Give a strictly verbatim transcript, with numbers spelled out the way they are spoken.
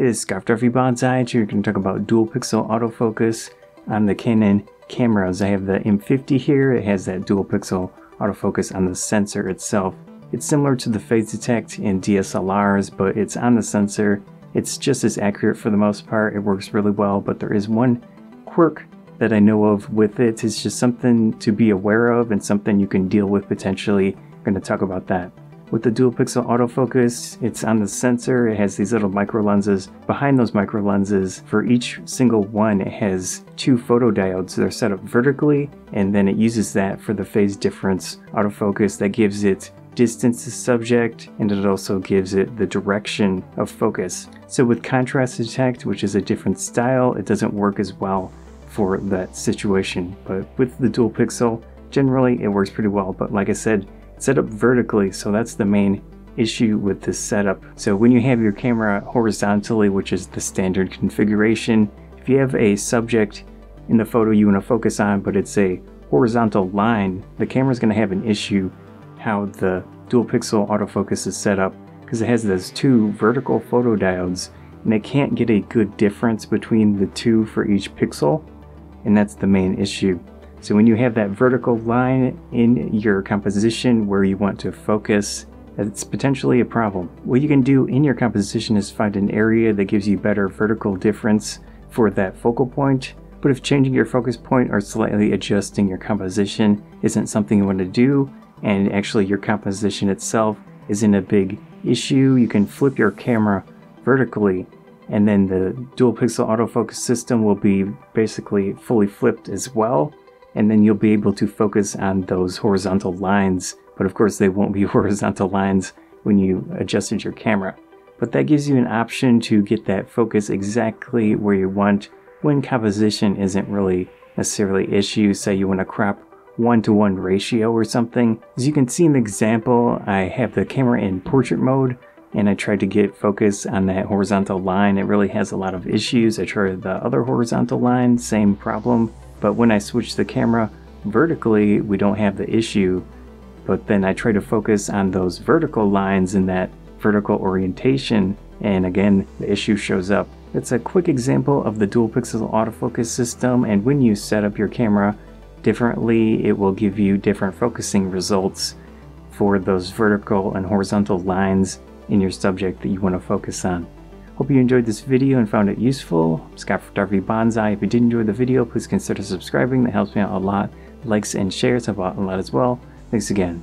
It is Scott J. Waldron here. We're going to talk about dual pixel autofocus on the Canon cameras. I have the M fifty here. It has that dual pixel autofocus on the sensor itself. It's similar to the phase detect in D S L Rs, but it's on the sensor. It's just as accurate for the most part. It works really well, but there is one quirk that I know of with it. It's just something to be aware of and something you can deal with potentially. I'm going to talk about that. With the dual pixel autofocus, it's on the sensor. It has these little micro lenses. Behind those micro lenses, for each single one, it has two photodiodes. They're set up vertically, and then it uses that for the phase difference autofocus that gives it distance to subject, and it also gives it the direction of focus. So with contrast detect, which is a different style, it doesn't work as well for that situation. But with the dual pixel, generally it works pretty well. But like I said, set up vertically, so that's the main issue with this setup. So when you have your camera horizontally, which is the standard configuration, if you have a subject in the photo you want to focus on, but it's a horizontal line, the camera's going to have an issue how the dual pixel autofocus is set up, because it has those two vertical photodiodes and it can't get a good difference between the two for each pixel, and that's the main issue. So when you have that vertical line in your composition where you want to focus, that's potentially a problem. What you can do in your composition is find an area that gives you better vertical difference for that focal point. But if changing your focus point or slightly adjusting your composition isn't something you want to do, and actually your composition itself isn't a big issue, you can flip your camera vertically, and then the dual pixel autofocus system will be basically fully flipped as well. And then you'll be able to focus on those horizontal lines, but of course they won't be horizontal lines when you adjusted your camera. But that gives you an option to get that focus exactly where you want when composition isn't really necessarily an issue. Say you want to crop one to one ratio or something. As you can see in the example, I have the camera in portrait mode and I tried to get focus on that horizontal line. It really has a lot of issues. I tried the other horizontal line, same problem. But when I switch the camera vertically, we don't have the issue. But then I try to focus on those vertical lines in that vertical orientation, and again, the issue shows up. It's a quick example of the dual pixel autofocus system, and when you set up your camera differently, it will give you different focusing results for those vertical and horizontal lines in your subject that you want to focus on. Hope you enjoyed this video and found it useful. I'm Scott from Darby Banzai. If you did enjoy the video, please consider subscribing. That helps me out a lot. Likes and shares help out a lot as well. Thanks again.